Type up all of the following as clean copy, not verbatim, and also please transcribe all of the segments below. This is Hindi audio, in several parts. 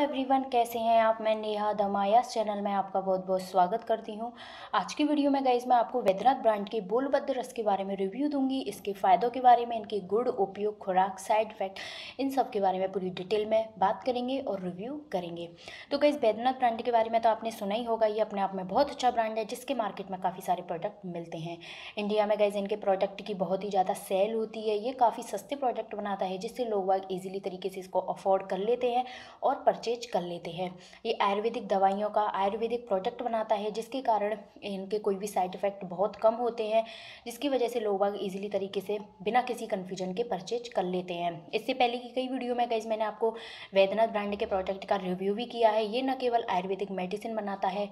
एवरीवन, कैसे हैं आप। मैं नेहा दमाया चैनल में आपका बहुत बहुत स्वागत करती हूं। आज की वीडियो में गाइस मैं आपको वैद्यनाथ ब्रांड के बोलबद्ध रस के बारे में रिव्यू दूंगी, इसके फ़ायदों के बारे में, इनके गुण, उपयोग, खुराक, साइड इफेक्ट, इन सब के बारे में पूरी डिटेल में बात करेंगे और रिव्यू करेंगे। तो गाइस वैद्यनाथ ब्रांड के बारे में तो आपने सुना ही होगा, ये अपने आप में बहुत अच्छा ब्रांड है जिसके मार्केट में काफ़ी सारे प्रोडक्ट मिलते हैं। इंडिया में गाइस इनके प्रोडक्ट की बहुत ही ज़्यादा सेल होती है। ये काफ़ी सस्ते प्रोडक्ट बनाता है जिससे लोग ईजिली तरीके से इसको अफोर्ड कर लेते हैं और परचेज कर लेते हैं। ये आयुर्वेदिक दवाइयों का आयुर्वेदिक प्रोडक्ट बनाता है जिसके कारण इनके कोई भी साइड इफ़ेक्ट बहुत कम होते हैं, जिसकी वजह से लोग बाग ईजिली तरीके से बिना किसी कन्फ्यूजन के परचेज कर लेते हैं। इससे पहले की कई वीडियो में गाइस मैंने आपको वैद्यनाथ ब्रांड के प्रोडक्ट का रिव्यू भी किया है। ये न केवल आयुर्वेदिक मेडिसिन बनाता है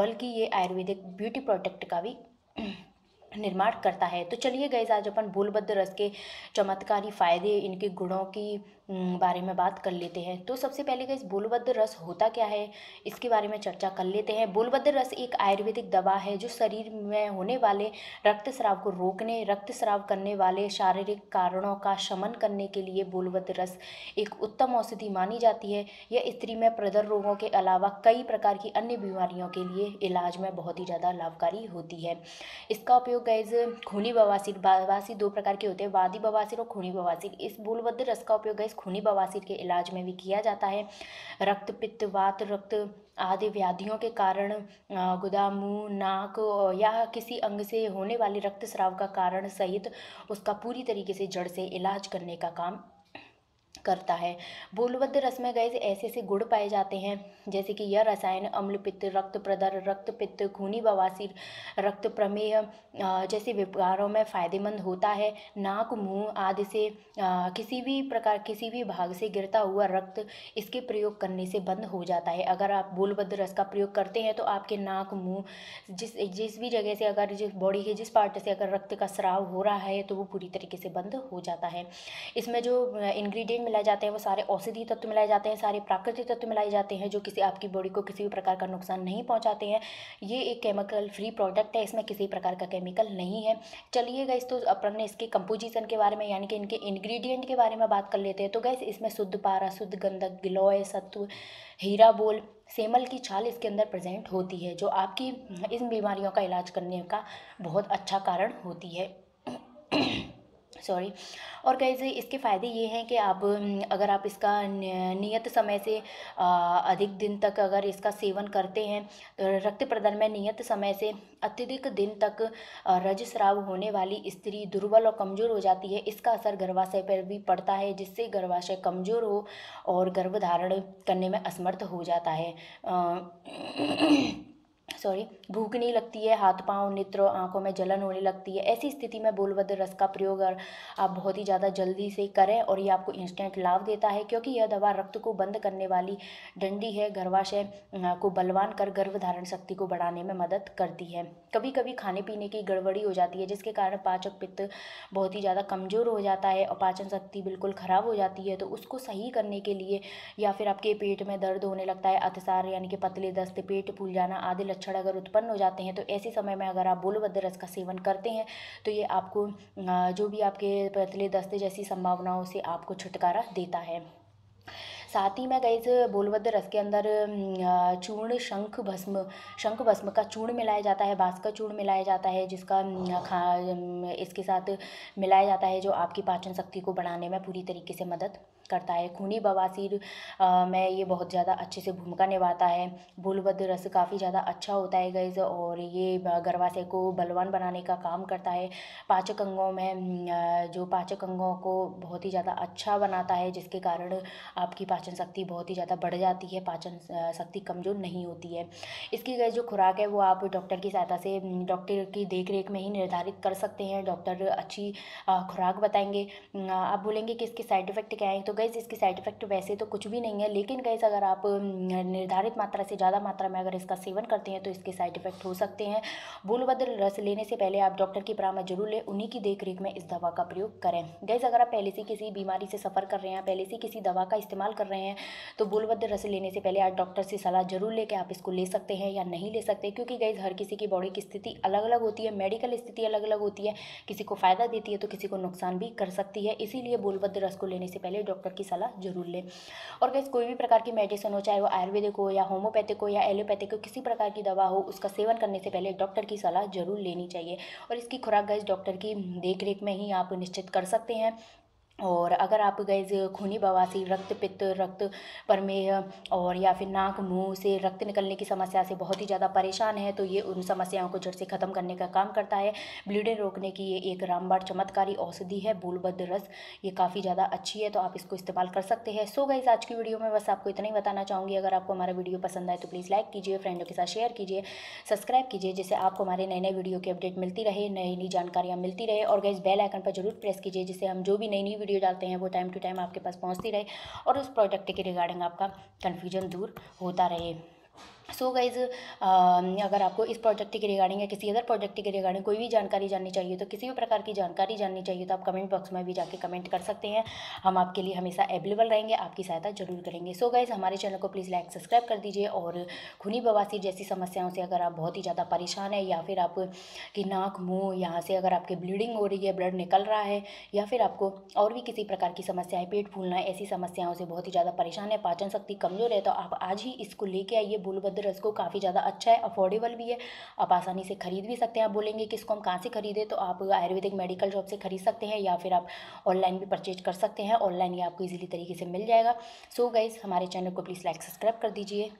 बल्कि ये आयुर्वेदिक ब्यूटी प्रोडक्ट का भी निर्माण करता है। तो चलिए गाइस आज अपन बोलबद्ध रस के चमत्कारी फ़ायदे, इनके गुणों की बारे में बात कर लेते हैं। तो सबसे पहले गाइस बोलबद्ध रस होता क्या है, इसके बारे में चर्चा कर लेते हैं। बोलबद्ध रस एक आयुर्वेदिक दवा है जो शरीर में होने वाले रक्तस्राव को रोकने, रक्तस्राव करने वाले शारीरिक कारणों का शमन करने के लिए बोलबद्ध रस एक उत्तम औषधि मानी जाती है। यह स्त्री में प्रदर रोगों के अलावा कई प्रकार की अन्य बीमारियों के लिए इलाज में बहुत ही ज़्यादा लाभकारी होती है। इसका उपयोग गाइस खूनी बवासीर, दो प्रकार के होते हैं, वादी बवासीर और खूनी बवासीर। इस बोलबद्ध रस का उपयोग गाइस खूनी बवासीर के इलाज में भी किया जाता है। रक्त, पित्त, वात, रक्त आदि व्याधियों के कारण गुदा, मुँह, नाक या किसी अंग से होने वाले रक्तस्राव का कारण सहित उसका पूरी तरीके से जड़ से इलाज करने का काम करता है। बोलबद्ध रस में गैस ऐसे से गुण पाए जाते हैं जैसे कि यह रसायन अम्ल पित्त, रक्त प्रदर, रक्त पित्त, खूनी बवासीर, रक्त प्रमेह जैसे विकारों में फ़ायदेमंद होता है। नाक, मुंह आदि से किसी भी भाग से गिरता हुआ रक्त इसके प्रयोग करने से बंद हो जाता है। अगर आप बोलबद्ध रस का प्रयोग करते हैं तो आपके नाक, मुँह जिस भी जगह से, अगर जिस बॉडी के जिस पार्ट से अगर रक्त का स्राव हो रहा है तो वो पूरी तरीके से बंद हो जाता है। इसमें जो इन्ग्रीडियंट मिलाए जाते हैं वो सारे औषधि तत्व मिलाए जाते हैं, सारे प्राकृतिक तत्व मिलाए जाते हैं जो किसी आपकी बॉडी को किसी भी प्रकार का नुकसान नहीं पहुंचाते हैं। ये एक केमिकल फ्री प्रोडक्ट है, इसमें किसी प्रकार का केमिकल नहीं है। चलिए गाइस तो अपन ने इसके कंपोजिशन के बारे में यानी कि इनके इंग्रेडिएंट के बारे में बात कर लेते हैं। तो गाइस इसमें शुद्ध पारा, शुद्ध गंधक, गिलोय, सत्व, हीराबोल, सेमल की छाल इसके अंदर प्रेजेंट होती है जो आपकी इन बीमारियों का इलाज करने का बहुत अच्छा कारण होती है। और गाइस इसके फ़ायदे ये हैं कि आप अगर आप इसका नियत समय से अधिक दिन तक अगर इसका सेवन करते हैं तो रक्त प्रदर में नियत समय से अत्यधिक दिन तक रजस्राव होने वाली स्त्री दुर्बल और कमज़ोर हो जाती है। इसका असर गर्भाशय पर भी पड़ता है जिससे गर्भाशय कमज़ोर हो और गर्भ धारण करने में असमर्थ हो जाता है। भूख नहीं लगती है, हाथ पांव, नेत्र, आंखों में जलन होने लगती है। ऐसी स्थिति में बोलबद्ध रस का प्रयोग आप बहुत ही ज़्यादा जल्दी से करें और ये आपको इंस्टेंट लाभ देता है क्योंकि यह दवा रक्त को बंद करने वाली डंडी है, गर्भाशय को बलवान कर गर्भ धारण शक्ति को बढ़ाने में मदद करती है। कभी कभी खाने पीने की गड़बड़ी हो जाती है जिसके कारण पाचक पित्त बहुत ही ज़्यादा कमज़ोर हो जाता है और पाचन शक्ति बिल्कुल ख़राब हो जाती है। तो उसको सही करने के लिए या फिर आपके पेट में दर्द होने लगता है, अतिसार यानी कि पतले दस्त, पेट फूल जाना आदि लक्षण अगर उत्पन्न हो जाते हैं तो ऐसे समय में अगर आप बोलबद्ध रस का सेवन करते हैं तो ये आपको जो भी आपके पतले दस्ते जैसी संभावनाओं से आपको छुटकारा देता है। साथ ही में गाइस बोलबद्ध रस के अंदर चूर्ण, शंख भस्म का चूर्ण मिलाया जाता है, बाँस का चूर्ण मिलाया जाता है जिसका इसके साथ मिलाया जाता है जो आपकी पाचन शक्ति को बढ़ाने में पूरी तरीके से मदद करता है। खूनी बवासीर में ये बहुत ज़्यादा अच्छे से भूमिका निभाता है। बोलबद्ध रस काफ़ी ज़्यादा अच्छा होता है गाइस और ये गर्भाशय को बलवान बनाने का काम करता है। पाचक अंगों में जो पाचक अंगों को बहुत ही ज़्यादा अच्छा बनाता है जिसके कारण आपकी पाचन शक्ति बहुत ही ज़्यादा बढ़ जाती है, पाचन शक्ति कमज़ोर नहीं होती है। इसकी गाइस जो खुराक है वो आप डॉक्टर की सहायता से, डॉक्टर की देखरेख में ही निर्धारित कर सकते हैं। डॉक्टर अच्छी खुराक बताएंगे। आप बोलेंगे कि इसके साइड इफ़ेक्ट क्या हैं, तो गाइस इसके साइड इफ़ेक्ट वैसे तो कुछ भी नहीं है, लेकिन गाइस अगर आप निर्धारित मात्रा से ज़्यादा मात्रा में अगर इसका सेवन करते हैं तो इसके साइड इफ़ेक्ट हो सकते हैं। बोलबद्ध रस लेने से पहले आप डॉक्टर की परामर्श जरूर लें, उन्हीं की देखरेख में इस दवा का प्रयोग करें। गाइस अगर आप पहले से किसी बीमारी से सफ़र कर रहे हैं, पहले से किसी दवा का इस्तेमाल कर रहे हैं तो बोलबद्ध रस लेने से पहले आप डॉक्टर से सलाह जरूर लें कि आप इसको ले सकते हैं या नहीं ले सकते, क्योंकि गाइस हर किसी की बॉडी की स्थिति अलग अलग होती है, मेडिकल स्थिति अलग अलग होती है, किसी को फ़ायदा देती है तो किसी को नुकसान भी कर सकती है। इसीलिए बोलबद्ध रस को लेने से पहले डॉक्टर डॉक्टर की सलाह जरूर लें। और गाइस कोई भी प्रकार की मेडिसिन हो, चाहे वो आयुर्वेदिक हो या होम्योपैथिक हो या एलोपैथिक हो, किसी प्रकार की दवा हो, उसका सेवन करने से पहले डॉक्टर की सलाह जरूर लेनी चाहिए। और इसकी खुराक गाइस डॉक्टर की देखरेख में ही आप निश्चित कर सकते हैं। और अगर आप गाइस खूनी बवासीर, रक्तपित्त, रक्त प्रमेह और या फिर नाक मुंह से रक्त निकलने की समस्या से बहुत ही ज़्यादा परेशान हैं तो ये उन समस्याओं को जड़ से ख़त्म करने का काम करता है। ब्लीडिंग रोकने की ये एक रामबाण चमत्कारी औषधि है बोलबद्ध रस, ये काफ़ी ज़्यादा अच्छी है तो आप इसको इस्तेमाल कर सकते हैं। सो गाइस आज की वीडियो में बस आपको इतना ही बताना चाहूँगी। अगर आपको हमारा वीडियो पसंद आए तो प्लीज़ लाइक कीजिए, फ्रेंडों के साथ शेयर कीजिए, सब्सक्राइब कीजिए, जिससे आपको हमारे नए नए वीडियो की अपडेट मिलती रहे, नई नई जानकारियाँ मिलती रहे। और गाइस बेल आइकन पर जरूर प्रेस कीजिए, जिससे हम जो भी नई नई वीडियो डालते हैं वो टाइम टू टाइम आपके पास पहुंचती रहे और उस प्रोडक्ट के रिगार्डिंग आपका कन्फ्यूजन दूर होता रहे। सो गाइज़ अगर आपको इस प्रोडक्ट के रिगार्डिंग या किसी अदर प्रोडक्ट के रिगार्डिंग कोई भी जानकारी जाननी चाहिए, तो किसी भी प्रकार की जानकारी जाननी चाहिए तो आप कमेंट बॉक्स में भी जाके कमेंट कर सकते हैं। हम आपके लिए हमेशा अवेलेबल रहेंगे, आपकी सहायता जरूर करेंगे। सो गाइज़ हमारे चैनल को प्लीज़ लाइक सब्सक्राइब कर दीजिए। और खूनी बवासीर जैसी समस्याओं से अगर आप बहुत ही ज़्यादा परेशान है या फिर आपकी नाक मुँह यहाँ से अगर आपकी ब्लीडिंग हो रही है, ब्लड निकल रहा है, या फिर आपको और भी किसी प्रकार की समस्या है, पेट फूलना, ऐसी समस्याओं से बहुत ही ज़्यादा परेशान है, पाचन शक्ति कमज़ोर है, तो आप आज ही इसको लेके आइए। बोलबद्ध रस को काफ़ी ज़्यादा अच्छा है, अफोर्डेबल भी है, आप आसानी से खरीद भी सकते हैं। आप बोलेंगे कि इसको हम कहाँ से खरीदें, तो आप आयुर्वेदिक मेडिकल शॉप से खरीद सकते हैं या फिर आप ऑनलाइन भी परचेज कर सकते हैं। ऑनलाइन ये आपको इजीली तरीके से मिल जाएगा। सो गाइस हमारे चैनल को प्लीज़ लाइक सब्सक्राइब कर दीजिए।